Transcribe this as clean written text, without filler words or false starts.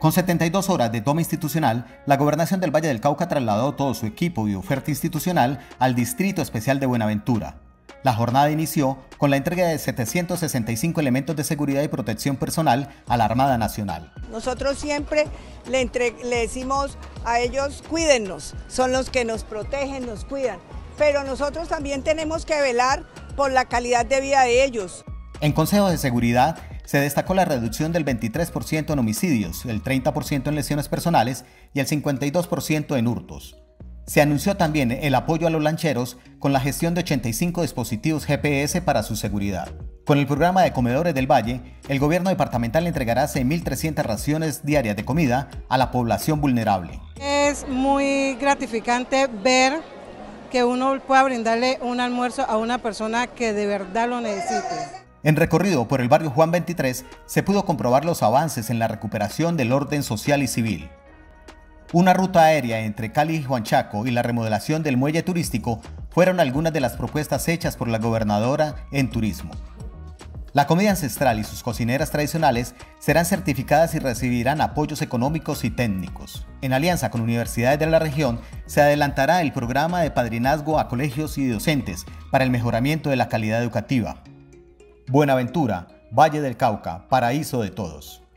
Con 72 horas de toma institucional, la Gobernación del Valle del Cauca trasladó todo su equipo y oferta institucional al Distrito Especial de Buenaventura. La jornada inició con la entrega de 765 elementos de seguridad y protección personal a la Armada Nacional. Nosotros siempre le decimos a ellos, cuídennos, son los que nos protegen, nos cuidan, pero nosotros también tenemos que velar por la calidad de vida de ellos. En Consejo de Seguridad, se destacó la reducción del 23% en homicidios, el 30% en lesiones personales y el 52% en hurtos. Se anunció también el apoyo a los lancheros con la gestión de 85 dispositivos GPS para su seguridad. Con el programa de comedores del Valle, el gobierno departamental entregará 6.300 raciones diarias de comida a la población vulnerable. Es muy gratificante ver que uno pueda brindarle un almuerzo a una persona que de verdad lo necesite. En recorrido por el barrio Juan 23 se pudo comprobar los avances en la recuperación del orden social y civil. Una ruta aérea entre Cali y Juanchaco y la remodelación del muelle turístico fueron algunas de las propuestas hechas por la gobernadora en turismo. La comida ancestral y sus cocineras tradicionales serán certificadas y recibirán apoyos económicos y técnicos. En alianza con universidades de la región, se adelantará el programa de padrinazgo a colegios y docentes para el mejoramiento de la calidad educativa. Buenaventura, Valle del Cauca, paraíso de todos.